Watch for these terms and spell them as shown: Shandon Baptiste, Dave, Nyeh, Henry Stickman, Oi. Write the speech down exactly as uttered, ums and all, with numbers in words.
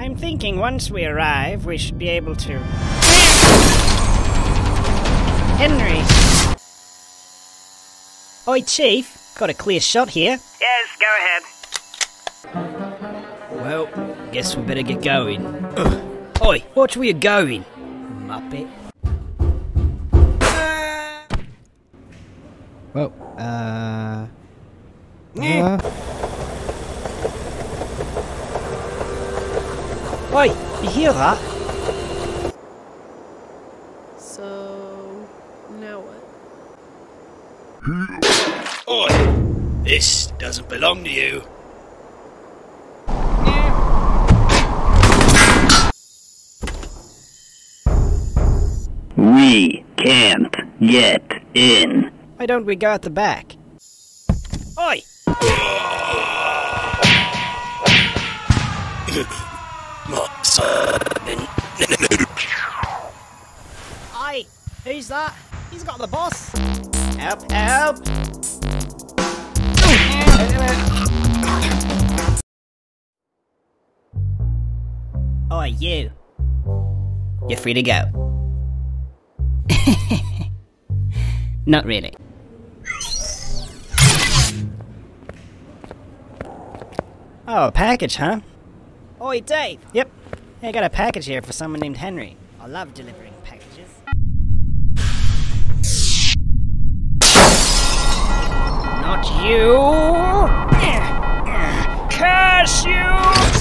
I'm thinking once we arrive, we should be able to... Henry! Oi, Chief! Got a clear shot here. Yes, go ahead. Well, guess we better get going. Ugh. Oi, watch where you're going, muppet. Well, uh... Nyeh. uh... Oi, you hear that? So... now what? Oi! This doesn't belong to you. We can't get in. Why don't we go at the back? Oi! Oi! Who's that? He's got the boss! Help, help! Oi, you! You're free to go. Not really. Oh, a package, huh? Oi, Dave! Yep. Hey, I got a package here for someone named Henry. I love delivering packages. Not you! Curse you!